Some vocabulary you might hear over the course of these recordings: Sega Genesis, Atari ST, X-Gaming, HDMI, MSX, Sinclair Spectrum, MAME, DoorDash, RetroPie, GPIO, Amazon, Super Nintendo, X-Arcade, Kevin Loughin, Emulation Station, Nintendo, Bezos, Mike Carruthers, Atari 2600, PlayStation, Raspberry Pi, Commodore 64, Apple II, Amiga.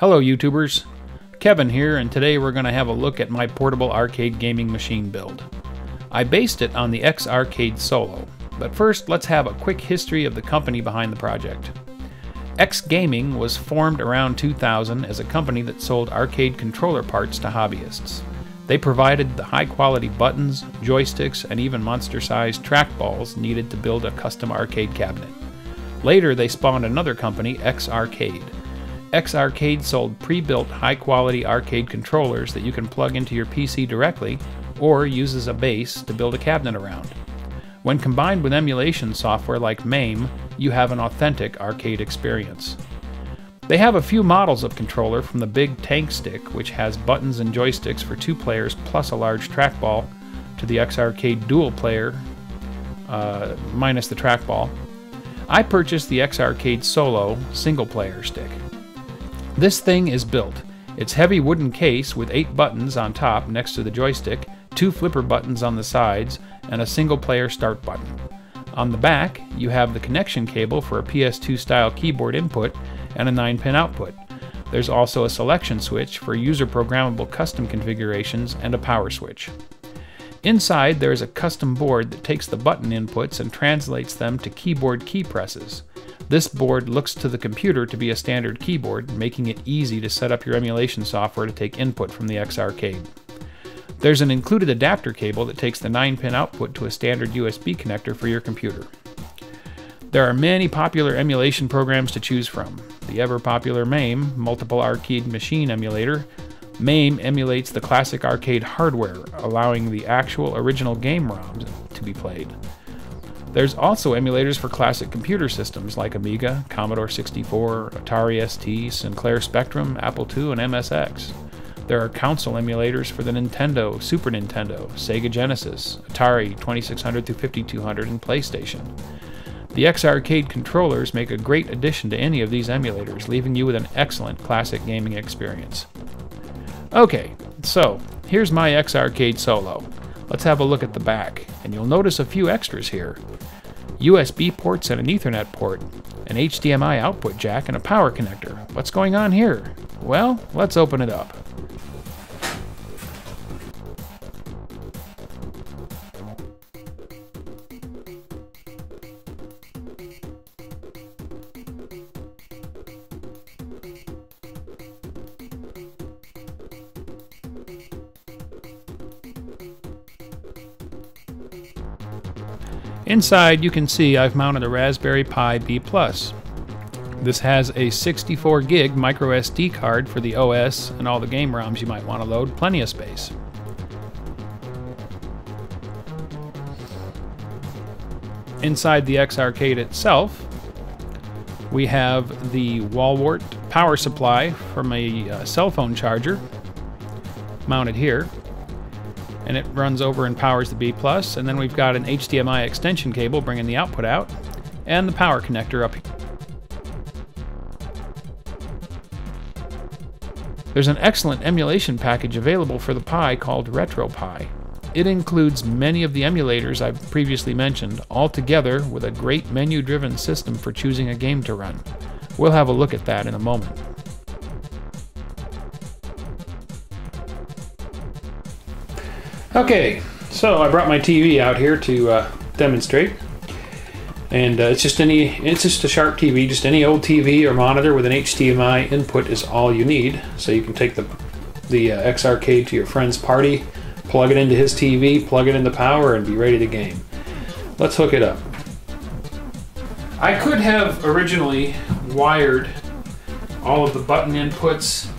Hello YouTubers, Kevin here, and today we're going to have a look at my portable arcade gaming machine build. I based it on the X-Arcade Solo, but first let's have a quick history of the company behind the project. X-Gaming was formed around 2000 as a company that sold arcade controller parts to hobbyists. They provided the high-quality buttons, joysticks, and even monster-sized trackballs needed to build a custom arcade cabinet. Later they spawned another company, X-Arcade. X-Arcade sold pre-built high-quality arcade controllers that you can plug into your PC directly or use as a base to build a cabinet around. When combined with emulation software like MAME, you have an authentic arcade experience. They have a few models of controller, from the big tank stick, which has buttons and joysticks for 2 players plus a large trackball, to the X-Arcade dual player, minus the trackball. I purchased the X-Arcade Solo single player stick. This thing is built. It's heavy wooden case with 8 buttons on top next to the joystick, 2 flipper buttons on the sides, and a single player start button. On the back, you have the connection cable for a PS2 style keyboard input and a 9-pin output. There's also a selection switch for user programmable custom configurations and a power switch. Inside, there is a custom board that takes the button inputs and translates them to keyboard key presses. This board looks to the computer to be a standard keyboard, making it easy to set up your emulation software to take input from the X-Arcade. There's an included adapter cable that takes the 9-pin output to a standard USB connector for your computer. There are many popular emulation programs to choose from. The ever-popular MAME, Multiple Arcade Machine Emulator. MAME emulates the classic arcade hardware, allowing the actual original game ROMs to be played. There's also emulators for classic computer systems like Amiga, Commodore 64, Atari ST, Sinclair Spectrum, Apple II, and MSX. There are console emulators for the Nintendo, Super Nintendo, Sega Genesis, Atari 2600 through 5200, and PlayStation. The X-Arcade controllers make a great addition to any of these emulators, leaving you with an excellent classic gaming experience. Okay, so here's my X-Arcade Solo. Let's have a look at the back, and you'll notice a few extras here. USB ports and an Ethernet port, an HDMI output jack, and a power connector. What's going on here? Well, let's open it up. Inside, you can see I've mounted a Raspberry Pi B+. This has a 64 gig micro SD card for the OS and all the game ROMs you might want to load, plenty of space. Inside the X-Arcade itself, we have the Walwart power supply from a cell phone charger mounted here, and it runs over and powers the B+, and then we've got an HDMI extension cable bringing the output out, and the power connector up here. There's an excellent emulation package available for the Pi called RetroPie. It includes many of the emulators I've previously mentioned, all together with a great menu-driven system for choosing a game to run. We'll have a look at that in a moment. Okay, so I brought my TV out here to demonstrate, and it's just a Sharp TV. Just any old TV or monitor with an HDMI input is all you need. So you can take the X-Arcade to your friend's party, plug it into his TV, plug it into power, and be ready to game. Let's hook it up. I could have originally wired all of the button inputs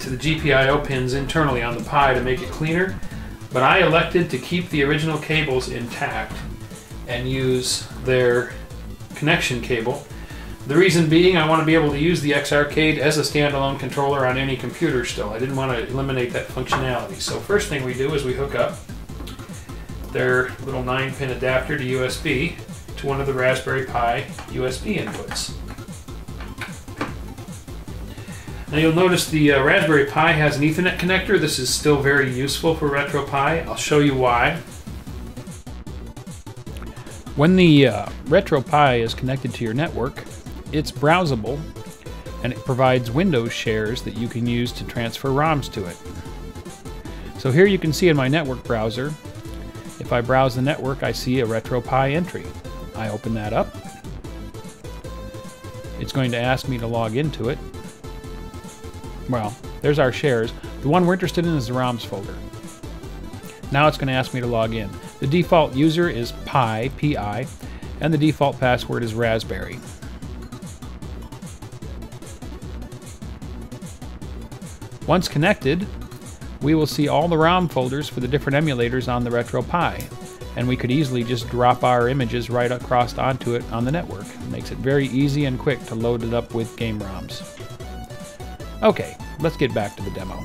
to the GPIO pins internally on the Pi to make it cleaner, but I elected to keep the original cables intact and use their connection cable. The reason being, I want to be able to use the X-Arcade as a standalone controller on any computer still. I didn't want to eliminate that functionality. So first thing we do is we hook up their little 9-pin adapter to USB to one of the Raspberry Pi USB inputs. Now you'll notice the Raspberry Pi has an Ethernet connector. This is still very useful for RetroPie. I'll show you why. When the RetroPie is connected to your network, it's browsable and it provides Windows shares that you can use to transfer ROMs to it. So here you can see in my network browser, if I browse the network, I see a RetroPie entry. I open that up. It's going to ask me to log into it. Well, there's our shares. The one we're interested in is the ROMs folder. Now it's going to ask me to log in. The default user is Pi, P-I, and the default password is Raspberry. Once connected, we will see all the ROM folders for the different emulators on the RetroPie, and we could easily just drop our images right across onto it on the network. It makes it very easy and quick to load it up with game ROMs. Okay, let's get back to the demo.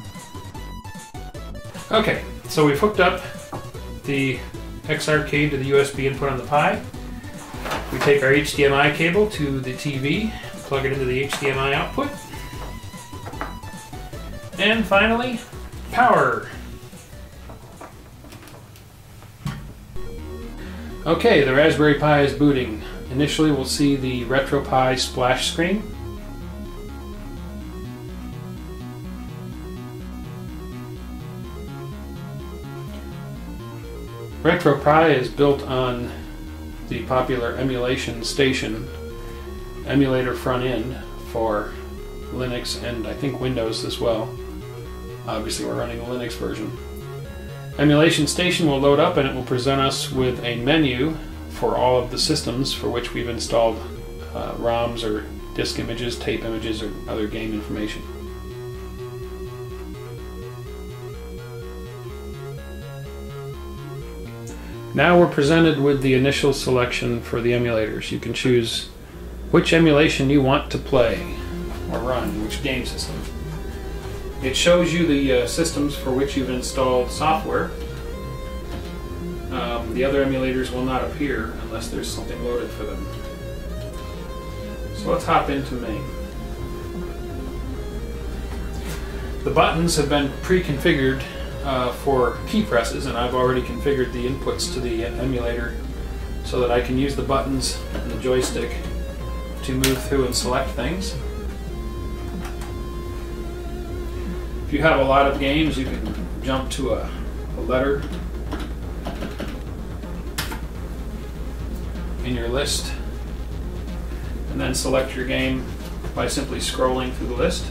Okay, so we've hooked up the X-Arcade to the USB input on the Pi. We take our HDMI cable to the TV, plug it into the HDMI output, and finally, power. Okay, the Raspberry Pi is booting. Initially, we'll see the RetroPie splash screen. RetroPie is built on the popular Emulation Station emulator front end for Linux and I think Windows as well. Obviously we're running the Linux version. Emulation Station will load up and it will present us with a menu for all of the systems for which we've installed ROMs or disk images, tape images, or other game information. Now we're presented with the initial selection for the emulators. You can choose which emulation you want to play or run, which game system. It shows you the systems for which you've installed software. The other emulators will not appear unless there's something loaded for them. So let's hop into MAME. The buttons have been pre-configured for key presses, and I've already configured the inputs to the emulator so that I can use the buttons and the joystick to move through and select things. If you have a lot of games, you can jump to a letter in your list and then select your game by simply scrolling through the list.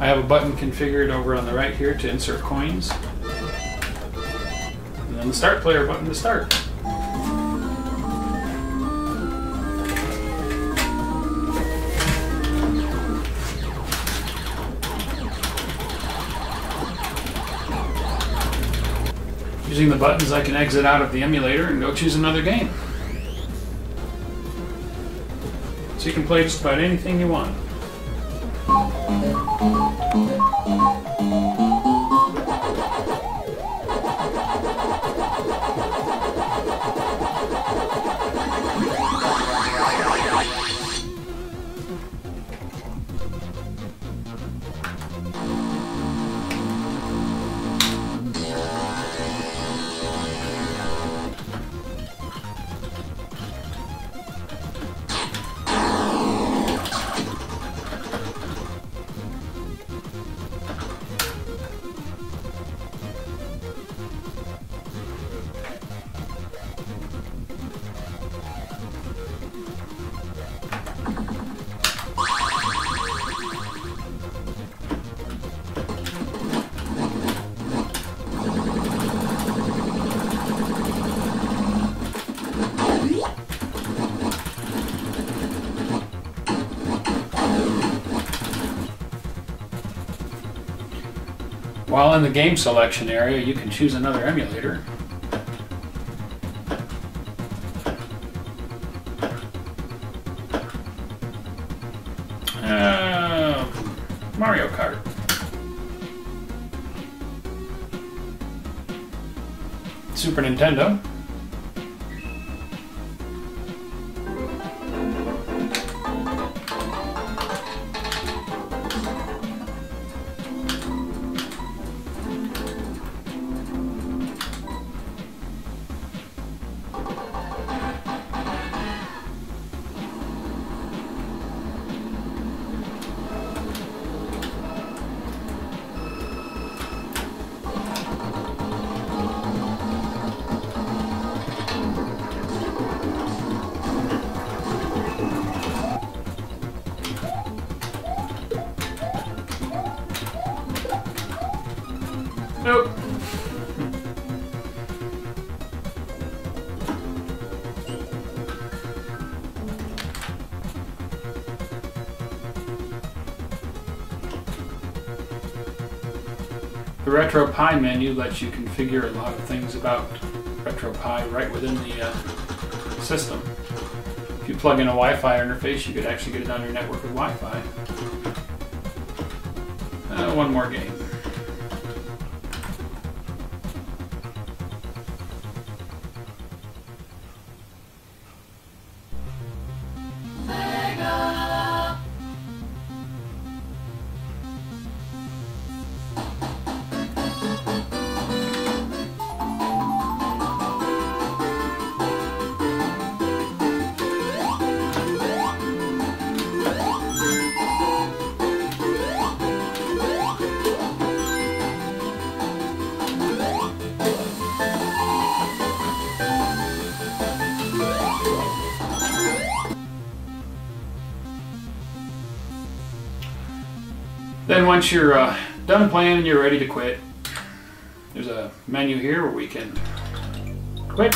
I have a button configured over on the right here to insert coins, and then the start player button to start. Using the buttons, I can exit out of the emulator and go choose another game. So you can play just about anything you want. While in the game selection area, you can choose another emulator. Super Nintendo. Nope. The RetroPie menu lets you configure a lot of things about RetroPie right within the system. If you plug in a Wi-Fi interface, you could actually get it on your network with Wi-Fi. One more game. Then once you're done playing and you're ready to quit, there's a menu here where we can quit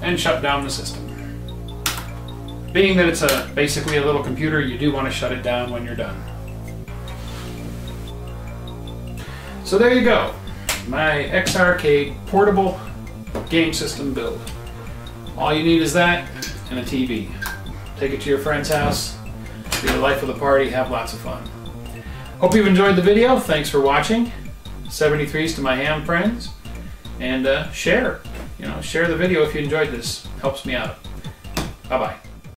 and shut down the system. Being that it's basically a little computer, you do want to shut it down when you're done. So there you go, my X-Arcade portable game system build. All you need is that and a TV. Take it to your friend's house, be the life of the party, have lots of fun. Hope you've enjoyed the video. Thanks for watching. 73s to my ham friends, and share the video if you enjoyed this. Helps me out. Bye bye.